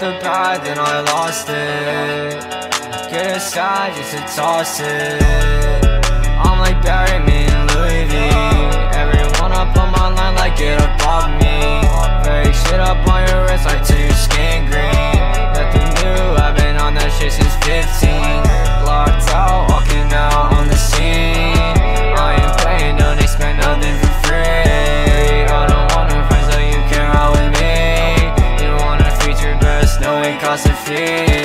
up the pad and I lost it. Guess I used to toss it. I'm like, bury me in Louis V. Everyone up on my line like get up off me. Fake shit up on your wrist like till your skin green. Nothing new, I've been on that shit since 15. Blocked out, walking out on the scene. I ain't playing, don't expect nothing for free. I don't want no friends, so you can't ride with me. You want a feature best, no it costs a fee.